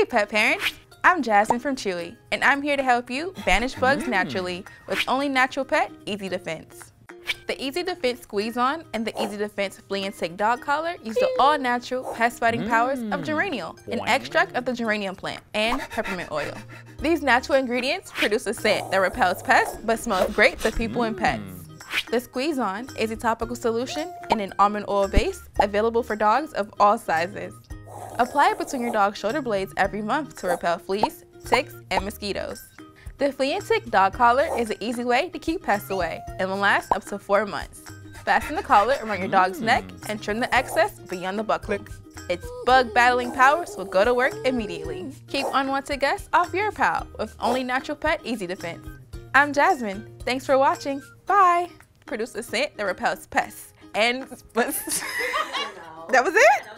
Hey pet parent, I'm Jasmine from Chewy, and I'm here to help you banish bugs naturally with Only Natural Pet Easy Defense. The Easy Defense Squeeze On and the Easy Defense Flea and Tick Dog Collar use the all-natural pest-fighting powers of geranial, an extract of the geranium plant, and peppermint oil. These natural ingredients produce a scent that repels pests but smells great to people and pets. The Squeeze On is a topical solution in an almond oil base available for dogs of all sizes. Apply it between your dog's shoulder blades every month to repel fleas, ticks, and mosquitoes. The Flea and Tick Dog Collar is an easy way to keep pests away and will last up to 4 months. Fasten the collar around your dog's neck and trim the excess beyond the buckle. Its bug battling powers will go to work immediately. Keep unwanted guests off your pal with Only Natural Pet Easy Defense. I'm Jasmine. Thanks for watching. Bye. Produce a scent that repels pests and... That was it?